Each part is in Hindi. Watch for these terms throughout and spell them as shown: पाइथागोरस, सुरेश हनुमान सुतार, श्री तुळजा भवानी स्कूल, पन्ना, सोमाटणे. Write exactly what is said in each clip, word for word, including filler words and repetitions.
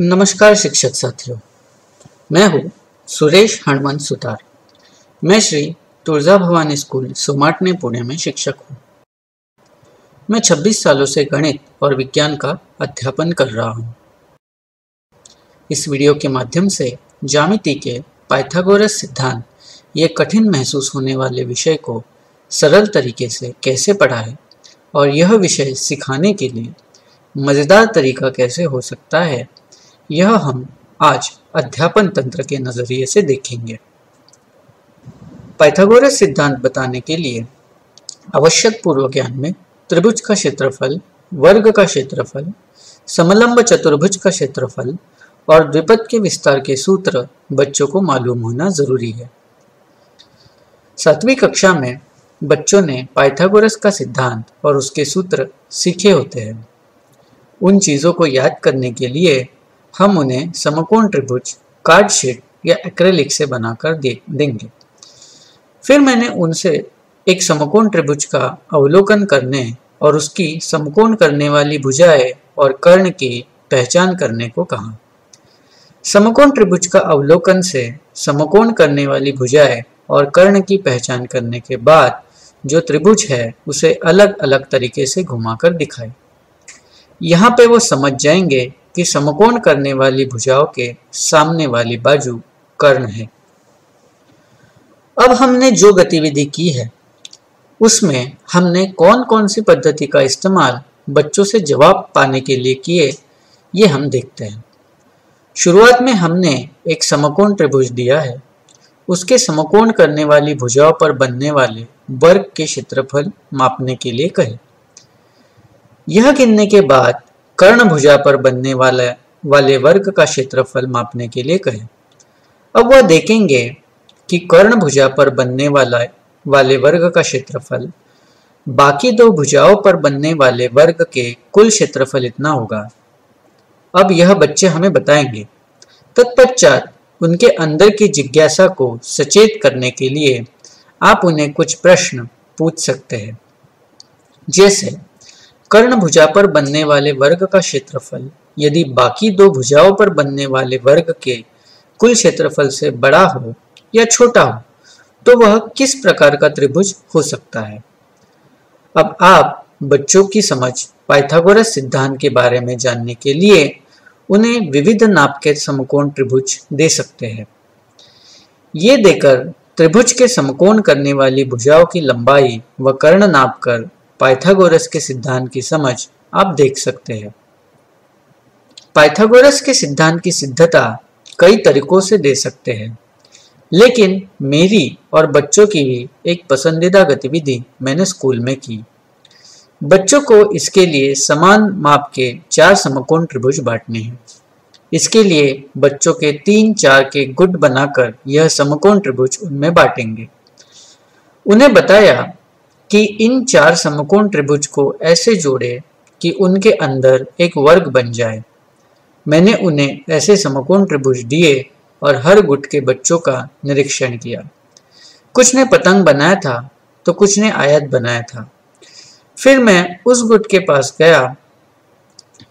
नमस्कार शिक्षक साथियों, मैं हूँ सुरेश हनुमान सुतार। मैं श्री तुळजा भवानी स्कूल सोमाटणे पुणे में शिक्षक हूँ। मैं छब्बीस सालों से गणित और विज्ञान का अध्यापन कर रहा हूँ। इस वीडियो के माध्यम से ज्यामिति के पाइथागोरस सिद्धांत, ये कठिन महसूस होने वाले विषय को सरल तरीके से कैसे पढ़ाएं और यह विषय सिखाने के लिए मज़ेदार तरीका कैसे हो सकता है, यह हम आज अध्यापन तंत्र के नज़रिए से देखेंगे। पाइथागोरस सिद्धांत बताने के लिए आवश्यक पूर्व ज्ञान में त्रिभुज का क्षेत्रफल, वर्ग का क्षेत्रफल, समलंब चतुर्भुज का क्षेत्रफल और द्विपद के विस्तार के सूत्र बच्चों को मालूम होना जरूरी है। सातवीं कक्षा में बच्चों ने पाइथागोरस का सिद्धांत और उसके सूत्र सीखे होते हैं। उन चीज़ों को याद करने के लिए हम उन्हें समकोण त्रिभुज, कार्ड शीट या एक्रेलिक से बनाकर दे देंगे। फिर मैंने उनसे एक समकोण त्रिभुज का अवलोकन करने और उसकी समकोण करने वाली भुजाएं और कर्ण की पहचान करने को कहा। समकोण त्रिभुज का अवलोकन से समकोण करने वाली भुजाएं और कर्ण की पहचान करने के बाद जो त्रिभुज है उसे अलग अलग तरीके से घुमाकर दिखाए। यहाँ पे वो समझ जाएंगे कि समकोण करने वाली भुजाओं के सामने वाली बाजू कर्ण है। अब हमने जो गतिविधि की है उसमें हमने कौन कौन सी पद्धति का इस्तेमाल बच्चों से जवाब पाने के लिए किए, ये हम देखते हैं। शुरुआत में हमने एक समकोण त्रिभुज दिया है। उसके समकोण करने वाली भुजाओं पर बनने वाले वर्ग के क्षेत्रफल मापने के लिए कहे। यह गिनने के बाद कर्ण भुजा पर बनने वाला वाले वर्ग का क्षेत्रफल मापने के लिए कहें। अब वह देखेंगे कि कर्ण भुजा पर बनने वाला वाले वर्ग का क्षेत्रफल बाकी दो भुजाओं पर बनने वाले वर्ग के कुल क्षेत्रफल इतना होगा। अब यह बच्चे हमें बताएंगे। तत्पश्चात उनके अंदर की जिज्ञासा को सचेत करने के लिए आप उन्हें कुछ प्रश्न पूछ सकते हैं, जैसे कर्ण भुजा पर बनने वाले वर्ग का क्षेत्रफल यदि बाकी दो भुजाओं पर बनने वाले वर्ग के कुल क्षेत्रफल से बड़ा हो या छोटा हो तो वह किस प्रकार का त्रिभुज हो सकता है। अब आप बच्चों की समझ पाइथागोरस सिद्धांत के बारे में जानने के लिए उन्हें विविध नाप के समकोण त्रिभुज दे सकते हैं। ये देकर त्रिभुज के समकोण करने वाली भुजाओं की लंबाई व कर्ण नाप कर पाइथागोरस के सिद्धांत की समझ आप देख सकते हैं। पाइथागोरस के सिद्धांत की सिद्धता कई तरीकों से दे सकते हैं, लेकिन मेरी और बच्चों की भी एक पसंदीदा गतिविधि मैंने स्कूल में की। बच्चों को इसके लिए समान माप के चार समकोण त्रिभुज बांटने हैं। इसके लिए बच्चों के तीन चार के गुट बनाकर यह समकोण त्रिभुज उनमें बांटेंगे। उन्हें बताया कि इन चार समकोण त्रिभुज को ऐसे जोड़े कि उनके अंदर एक वर्ग बन जाए। मैंने उन्हें ऐसे समकोण त्रिभुज दिए और हर गुट के बच्चों का निरीक्षण किया। कुछ ने पतंग बनाया था तो कुछ ने आयत बनाया था। फिर मैं उस गुट के पास गया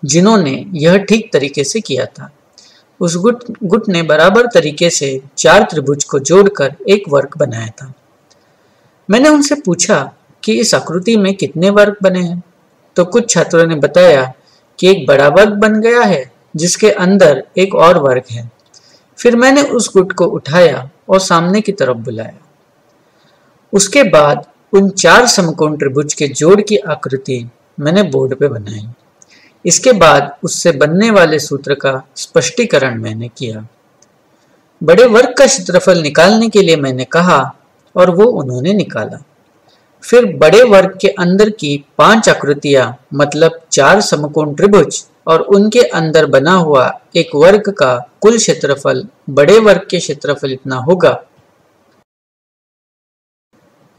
जिन्होंने यह ठीक तरीके से किया था। उस गुट गुट ने बराबर तरीके से चार त्रिभुज को जोड़कर एक वर्ग बनाया था। मैंने उनसे पूछा कि इस आकृति में कितने वर्ग बने हैं, तो कुछ छात्रों ने बताया कि एक बड़ा वर्ग बन गया है जिसके अंदर एक और वर्ग है। फिर मैंने उस गुट को उठाया और सामने की तरफ बुलाया। उसके बाद उन चार समकोण त्रिभुज के जोड़ की आकृति मैंने बोर्ड पे बनाई। इसके बाद उससे बनने वाले सूत्र का स्पष्टीकरण मैंने किया। बड़े वर्ग का क्षेत्रफल निकालने के लिए मैंने कहा और वो उन्होंने निकाला। फिर बड़े वर्ग के अंदर की पांच आकृतियां, मतलब चार समकोण त्रिभुज और उनके अंदर बना हुआ एक वर्ग का कुल क्षेत्रफल बड़े वर्ग के क्षेत्रफल इतना होगा,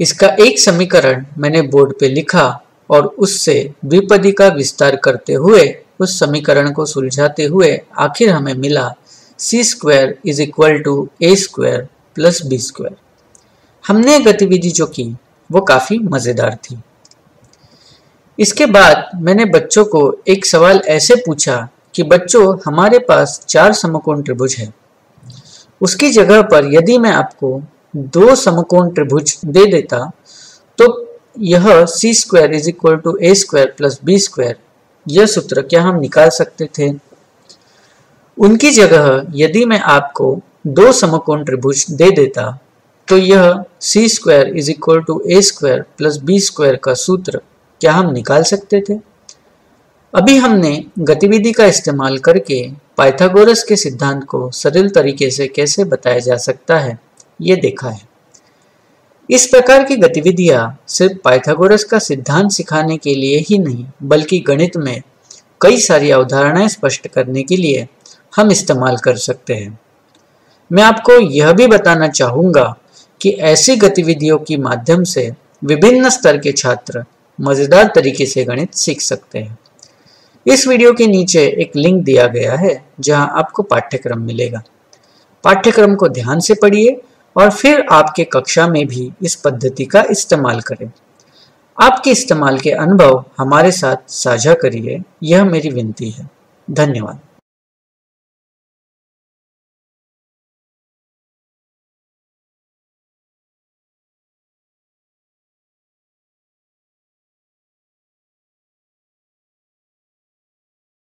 इसका एक समीकरण मैंने बोर्ड पे लिखा और उससे द्विपदी का विस्तार करते हुए उस समीकरण को सुलझाते हुए आखिर हमें मिला C square is equal to A square plus B square. हमने गतिविधि जो की वो काफ़ी मज़ेदार थी। इसके बाद मैंने बच्चों को एक सवाल ऐसे पूछा कि बच्चों हमारे पास चार समकोण त्रिभुज है, उसकी जगह पर यदि मैं आपको दो समकोण त्रिभुज दे देता तो यह C square is equal to A square plus B square यह सूत्र क्या हम निकाल सकते थे। उनकी जगह यदि मैं आपको दो समकोण त्रिभुज दे देता तो यह C square is equal to A square plus B square का सूत्र क्या हम निकाल सकते थे। अभी हमने गतिविधि का इस्तेमाल करके पाइथागोरस के सिद्धांत को सरल तरीके से कैसे बताया जा सकता है ये देखा है। इस प्रकार की गतिविधियां सिर्फ पाइथागोरस का सिद्धांत सिखाने के लिए ही नहीं बल्कि गणित में कई सारी अवधारणाएं स्पष्ट करने के लिए हम इस्तेमाल कर सकते हैं। मैं आपको यह भी बताना चाहूँगा कि ऐसी गतिविधियों के माध्यम से विभिन्न स्तर के छात्र मज़ेदार तरीके से गणित सीख सकते हैं। इस वीडियो के नीचे एक लिंक दिया गया है जहां आपको पाठ्यक्रम मिलेगा। पाठ्यक्रम को ध्यान से पढ़िए और फिर आपके कक्षा में भी इस पद्धति का इस्तेमाल करें। आपके इस्तेमाल के अनुभव हमारे साथ साझा करिए, यह मेरी विनती है। धन्यवाद।